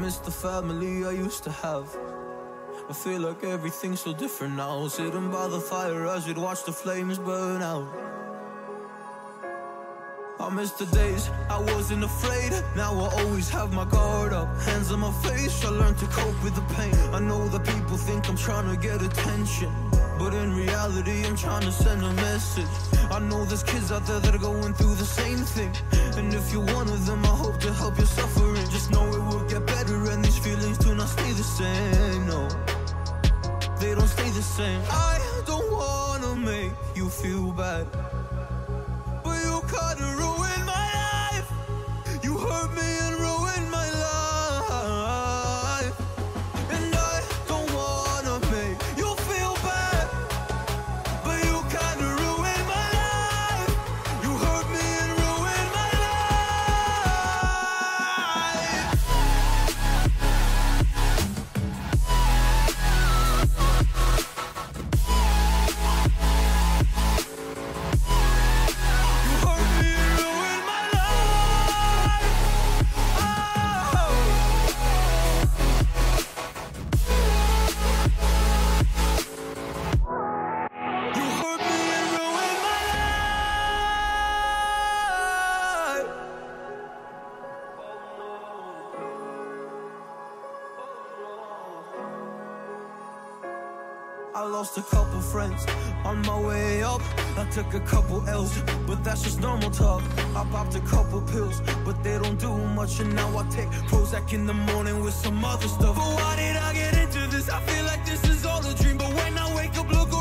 miss the family I used to have. I feel like everything's so different now. Sitting by the fire as we'd watch the flames burn out. I miss the days I wasn't afraid. Now I always have my guard up, hands on my face. I learned to cope with the pain. I know that people think I'm trying to get attention, but in reality I'm trying to send a message. I know there's kids out there that are going through the same thing, and if you're one of them I hope to help your suffering. Just know it will get better and these feelings do not stay the same. No, they don't stay the same. I don't wanna make you feel bad, but you kinda ruined my life. You hurt me and ruined my life. And I don't wanna make you feel bad, but you kinda ruined my life. You hurt me and ruined my life. You hurt me and ruined my life. Oh. You hurt me and ruined my life. I lost a couple friends on my way up. I took a couple L's, but that's just normal talk. I popped a couple pills, but they don't do much. And now I take Prozac in the morning with some other stuff. But why did I get into this? I feel like this is all a dream, but when I wake up, look.